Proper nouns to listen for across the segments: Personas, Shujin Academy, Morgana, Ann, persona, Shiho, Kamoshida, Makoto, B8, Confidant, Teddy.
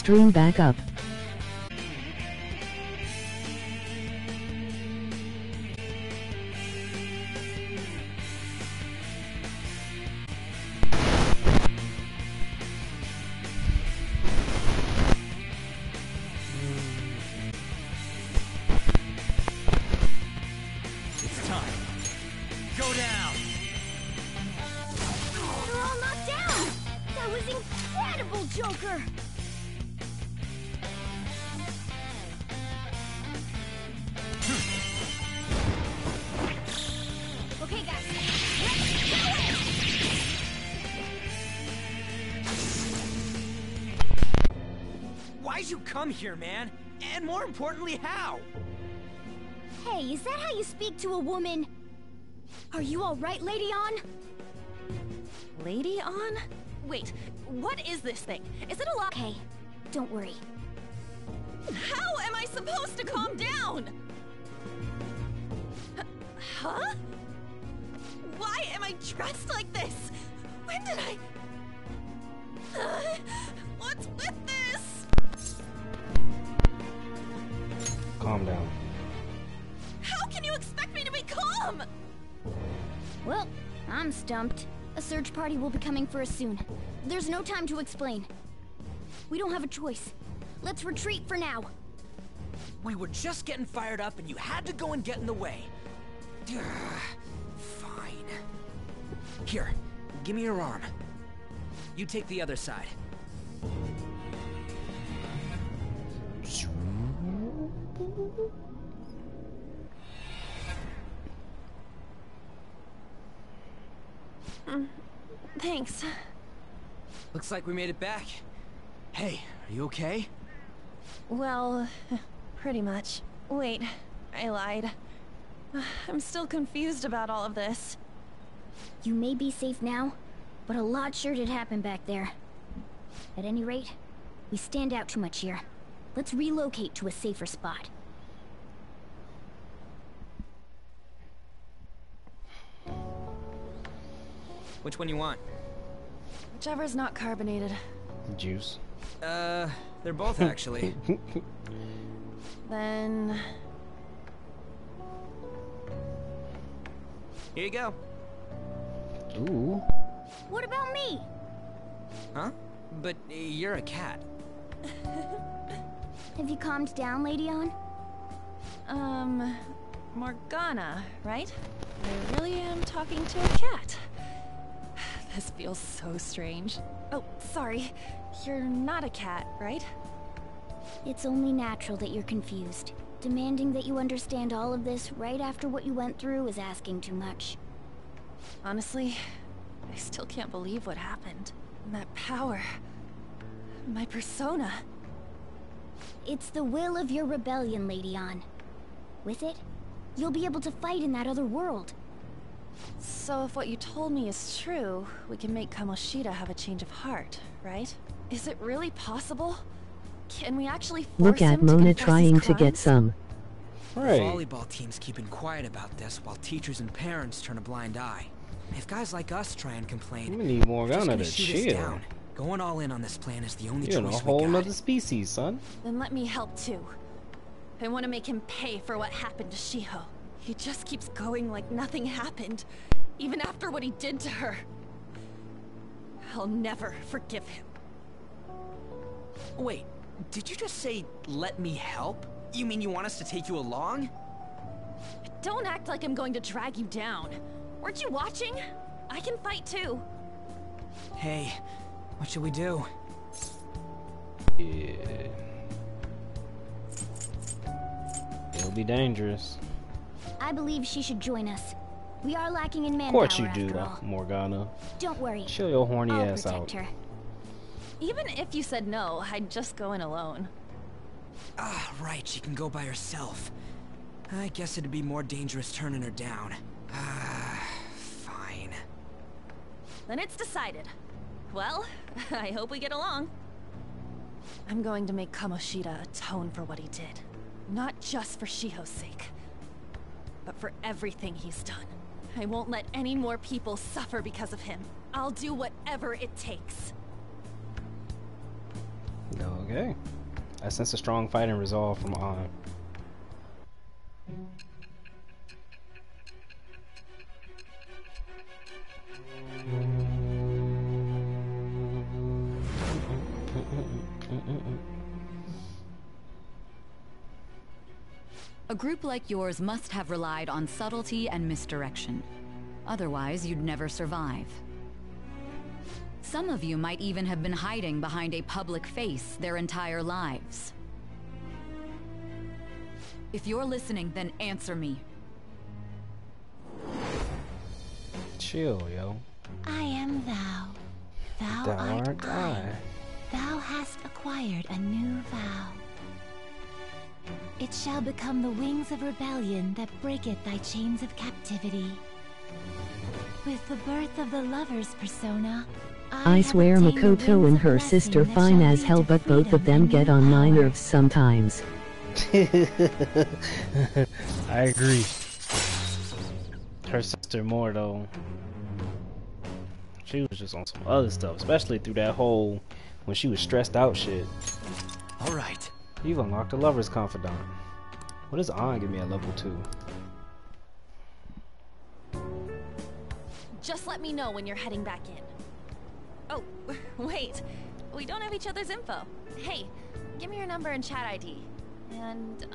stream back up. You come here, man, and more importantly, how? Hey, is that how you speak to a woman? Are you all right, Lady Ann? Lady Ann? Wait, what is this thing? Is it a lot? Okay, don't worry. How am I supposed to calm down? Huh? Why am I dressed like this? When did I? What's with this? Calm down. How can you expect me to be calm? Well, I'm stumped. A search party will be coming for us soon. There's no time to explain. We don't have a choice. Let's retreat for now. We were just getting fired up and you had to go and get in the way. Fine. Here, give me your arm. You take the other side. Thanks. Looks like we made it back. Hey, are you okay? Well, pretty much. Wait, I lied. I'm still confused about all of this. You may be safe now, but a lot sure did happen back there. At any rate, we stand out too much here. Let's relocate to a safer spot. Which one you want? Whichever's not carbonated. Juice? They're both actually. Then... here you go. Ooh. What about me? Huh? But you're a cat. Have you calmed down, Lady Ann? Morgana, right? I really am talking to a cat. This feels so strange. Oh, sorry. You're not a cat, right? It's only natural that you're confused. Demanding that you understand all of this right after what you went through is asking too much. Honestly, I still can't believe what happened. And that power... my persona... it's the will of your rebellion, Lady Ann. With it, you'll be able to fight in that other world. So if what you told me is true, we can make Kamoshida have a change of heart, right? Is it really possible? Can we actually force Look at him Mona to trying his to get some. Right. Volleyball teams keeping quiet about this while teachers and parents turn a blind eye. If guys like us try and complain, we need Morgana to chill down. Going all in on this plan is the only choice we got. You're a whole nother species, son. Then let me help too. I want to make him pay for what happened to Shiho. He just keeps going like nothing happened, even after what he did to her. I'll never forgive him. Wait, did you just say, let me help? You mean you want us to take you along? Don't act like I'm going to drag you down. Weren't you watching? I can fight too. Hey. What should we do? Yeah. It'll be dangerous. I believe she should join us. We are lacking in manpower. Of course you do, Morgana. Don't worry. Chill your horny ass out. Her. Even if you said no, I'd just go in alone. Ah, right. She can go by herself. I guess it'd be more dangerous turning her down. Ah, fine. Then it's decided. Well, I hope we get along. I'm going to make Kamoshida atone for what he did. Not just for Shiho's sake, but for everything he's done. I won't let any more people suffer because of him. I'll do whatever it takes. No, Okay. I sense a strong fight and resolve from Ann. A group like yours must have relied on subtlety and misdirection. Otherwise, you'd never survive. Some of you might even have been hiding behind a public face their entire lives. If you're listening, then answer me. Chill, yo. I am thou. Thou art I. Thou hast acquired a new vow. It shall become the wings of rebellion that breaketh thy chains of captivity. With the birth of the lover's persona, I swear Makoto and her sister fine as hell, but both of them get on my nerves sometimes. I agree. Her sister more though. She was just on some other stuff, especially through that whole when she was stressed out shit. Alright. You've unlocked a lover's confidant. What does Ann give me at level 2? Just let me know when you're heading back in. Oh, wait. We don't have each other's info. Hey, give me your number and chat ID. And,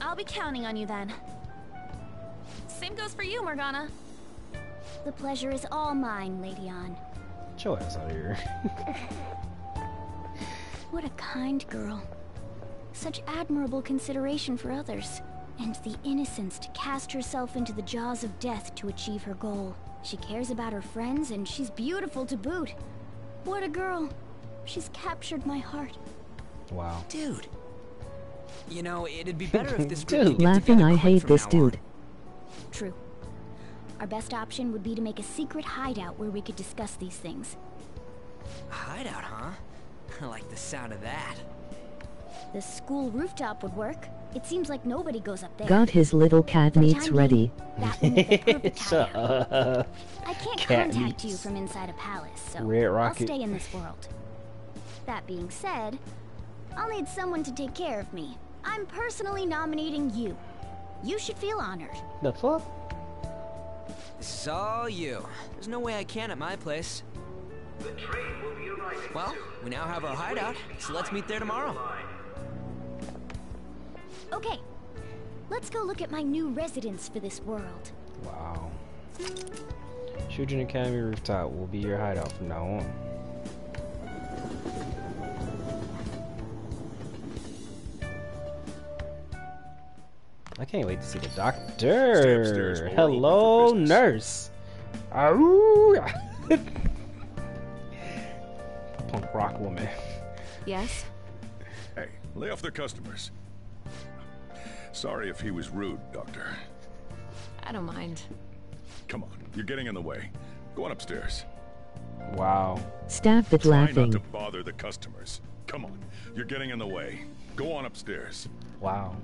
I'll be counting on you then. Same goes for you, Morgana. The pleasure is all mine, Lady Ann. Get your ass out of here. What a kind girl. Such admirable consideration for others, and the innocence to cast herself into the jaws of death to achieve her goal. She cares about her friends, and she's beautiful to boot. What a girl. She's captured my heart. Wow. Dude. You know, it'd be better if this dude laughing, I hate this dude. True. Our best option would be to make a secret hideout where we could discuss these things. A hideout, huh? I like the sound of that. The school rooftop would work. It seems like nobody goes up there. Got his little cat meats ready. That would be the perfect hideout. I can't contact you from inside a palace, so I'll stay in this world. That being said, I'll need someone to take care of me. I'm personally nominating you. You should feel honored. The fuck? This is all you. There's no way I can at my place. The train will be arriving. Well, we now have our hideout, so let's meet there tomorrow. Okay, let's go look at my new residence for this world. Wow. Shujin Academy rooftop will be your hideout from now on. I can't wait to see the doctor. Hello, nurse. Punk rock woman. Yes. Hey, lay off the customers. Sorry if he was rude, Doctor. I don't mind. Come on, you're getting in the way. Go on upstairs. Wow. Stop it laughing. Try not to bother the customers. Come on, you're getting in the way. Go on upstairs. Wow.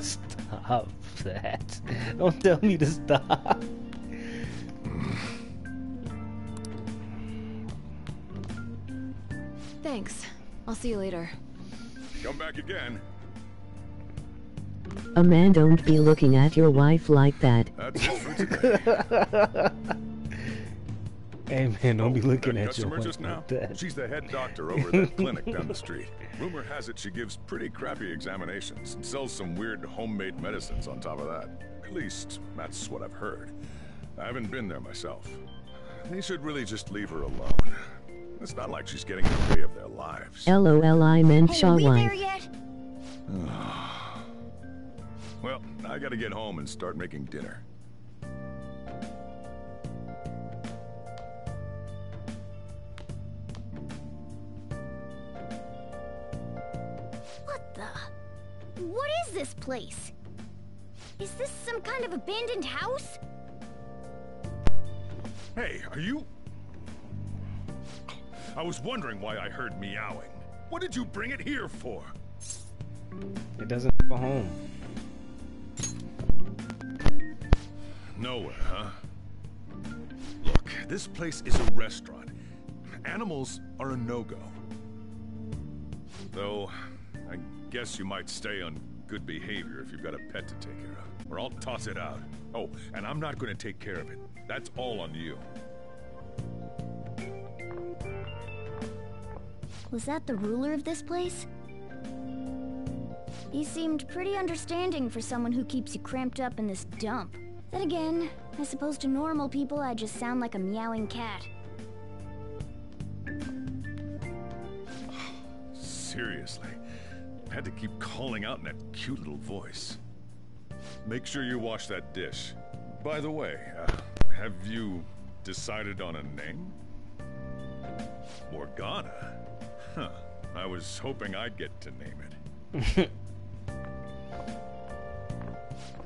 Stop that. Don't tell me to stop. Thanks. I'll see you later. Come back again. A man, don't be looking at your wife like that. Hey man, don't be looking at your wife like that. She's the head doctor over that clinic down the street. Rumor has it she gives pretty crappy examinations and sells some weird homemade medicines on top of that. At least, that's what I've heard. I haven't been there myself. They should really just leave her alone. It's not like she's getting in the way of their lives. LOL, I meant Shaw wife. Well, I gotta get home and start making dinner. What the? What is this place? Is this some kind of abandoned house? Hey, are you? I was wondering why I heard meowing. What did you bring it here for? It doesn't have a home. Nowhere, huh? Look, This place is a restaurant. Animals are a no-go. Though, I guess you might stay on good behavior if you've got a pet to take care of. Or I'll toss it out. Oh, and I'm not going to take care of it. That's all on you. Was that the ruler of this place? He seemed pretty understanding for someone who keeps you cramped up in this dump. Then again, I suppose to normal people I just sound like a meowing cat. Seriously, I had to keep calling out in that cute little voice. Make sure you wash that dish. By the way, have you decided on a name? Morgana? Huh, I was hoping I'd get to name it.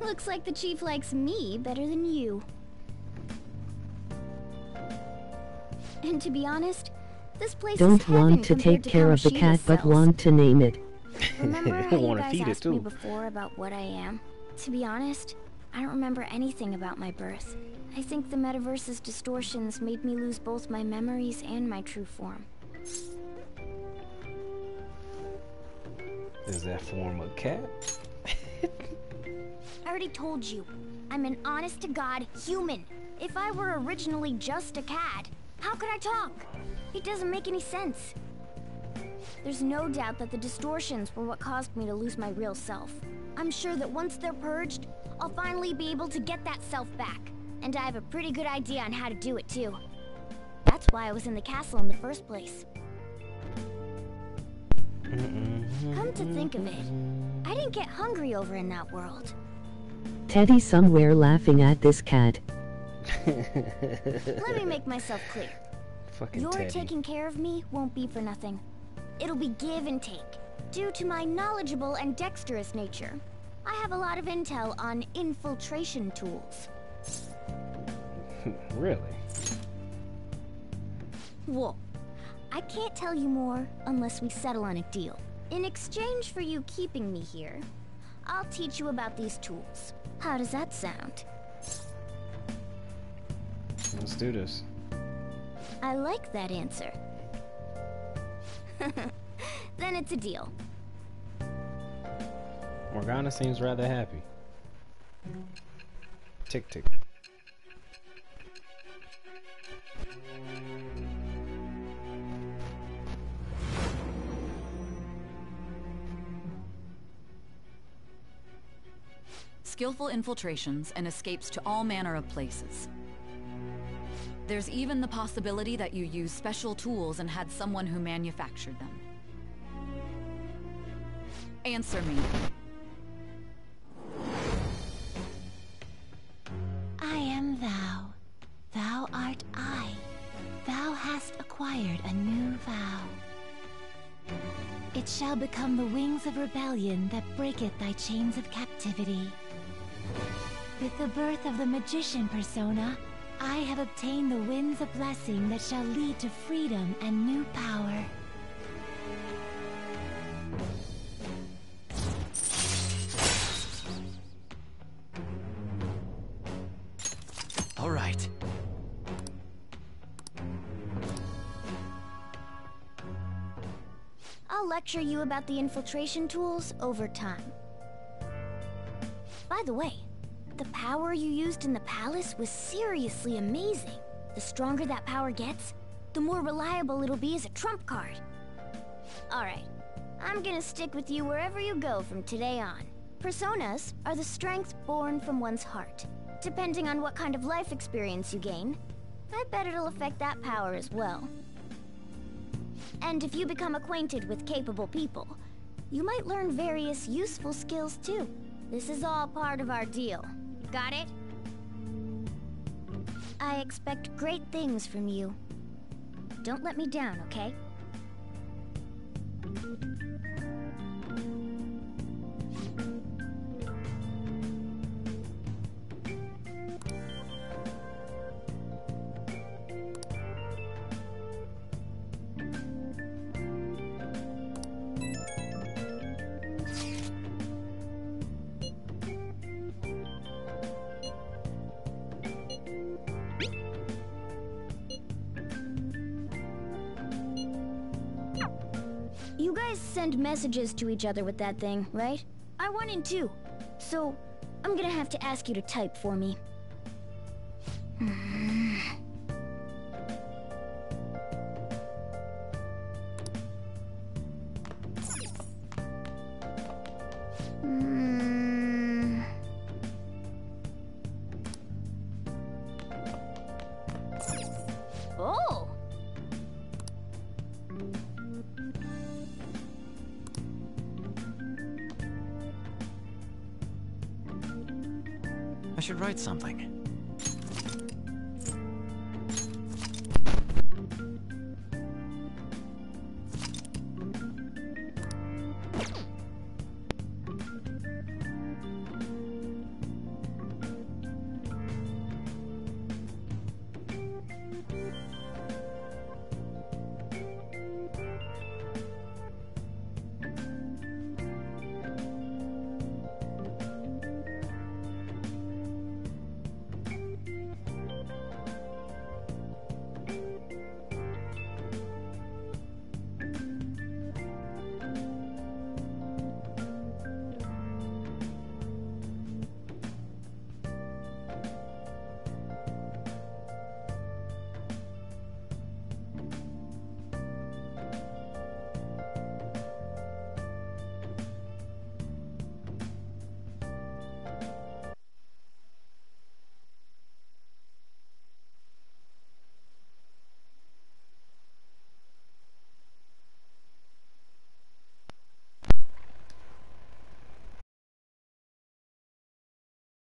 Looks like the chief likes me better than you. And to be honest, this place don't is want to take care of the cat, but want to name it. Remember how you guys asked me before about what I am? To be honest, I don't remember anything about my birth. I think the metaverse's distortions made me lose both my memories and my true form. Is that form a cat? I already told you, I'm an honest-to-God human. If I were originally just a cat, how could I talk? It doesn't make any sense. There's no doubt that the distortions were what caused me to lose my real self. I'm sure that once they're purged, I'll finally be able to get that self back. And I have a pretty good idea on how to do it, too. That's why I was in the castle in the first place. Come to think of it, I didn't get hungry over in that world. Teddy somewhere laughing at this cat. Let me make myself clear. Fucking your Teddy. Taking care of me won't be for nothing. It'll be give and take. Due to my knowledgeable and dexterous nature, I have a lot of intel on infiltration tools. Really? Well, I can't tell you more unless we settle on a deal. In exchange for you keeping me here, I'll teach you about these tools. How does that sound? Let's do this. I like that answer. Then it's a deal. Morgana seems rather happy. Tick tick. Skillful infiltrations and escapes to all manner of places. There's even the possibility that you use special tools and had someone who manufactured them. Answer me. I am thou. Thou art I. Thou hast acquired a new vow. It shall become the wings of rebellion that breaketh thy chains of captivity. With the birth of the magician persona, I have obtained the winds of blessing that shall lead to freedom and new power. All right. I'll lecture you about the infiltration tools over time. By the way, the power you used in the palace was seriously amazing. The stronger that power gets, the more reliable it'll be as a trump card. Alright, I'm gonna stick with you wherever you go from today on. Personas are the strength born from one's heart. Depending on what kind of life experience you gain, I bet it'll affect that power as well. And if you become acquainted with capable people, you might learn various useful skills too. This is all part of our deal. Got it? I expect great things from you. Don't let me down, okay? send messages to each other with that thing, right? I won in two, so I'm gonna have to ask you to type for me. Something.